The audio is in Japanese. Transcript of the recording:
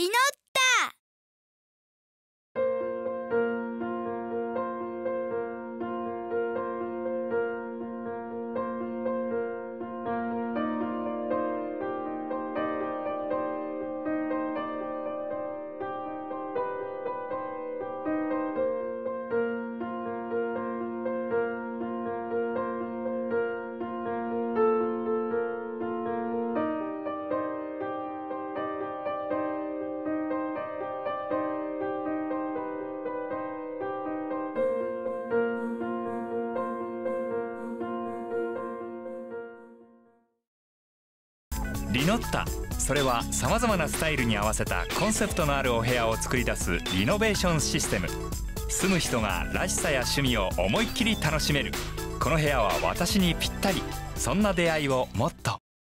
リノッタ。リノッタ、それはさまざまなスタイルに合わせたコンセプトのあるお部屋を作り出すリノベーションシステム。住む人がらしさや趣味を思いっきり楽しめる。この部屋は私にぴったり。そんな出会いをもっと。